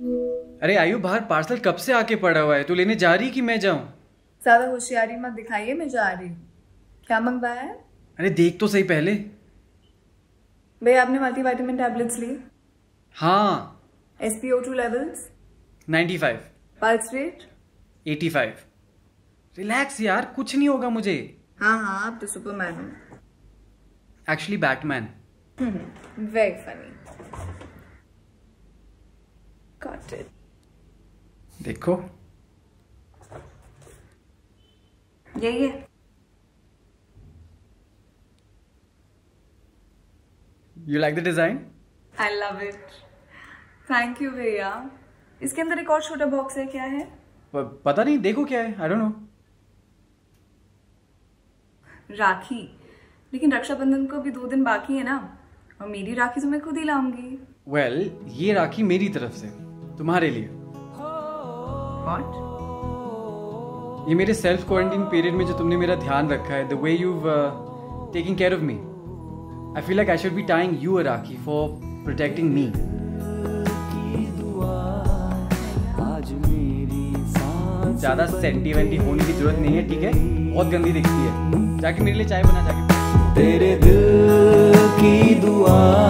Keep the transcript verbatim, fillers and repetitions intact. अरे आयु, बाहर पार्सल कब से आके पड़ा हुआ है, तू लेने जा रही कि मैं जाऊं? ज्यादा होशियारी मत दिखाइए, मैं जा रही हूँ। क्या मंगवाया है? अरे देख तो सही पहले। भैया आपने मल्टीविटामिन टैबलेट्स ली? हाँ। S P O two levels? Ninety five. Pulse rate? Eighty five. Relax यार, कुछ नहीं होगा मुझे। हाँ हाँ, आप तो सुपरमैन हो। Actually Batman. Very funny. Got it. देखो यही है। You like the design? I love it. Thank you भैया। इसके अंदर एक और छोटा बॉक्स है, क्या है? पता नहीं, देखो क्या है। I don't know। राखी? लेकिन रक्षाबंधन को भी दो दिन बाकी है ना, और मेरी राखी तो मैं खुद ही लाऊंगी। Well, ये राखी मेरी तरफ से तुम्हारे लिए। What? ये मेरे सेल्फ क्वारंटाइन पीरियड में जो तुमने मेरा ध्यान रखा है, the way you've uh, taking care of me, I feel like I should be tying you a rakhi for protecting me. ज़्यादा सेंटी वेंटी होने की जरूरत नहीं है, ठीक है? बहुत गंदी दिखती है। जाके मेरे लिए चाय बना जाके। तेरे दिल की दुआ।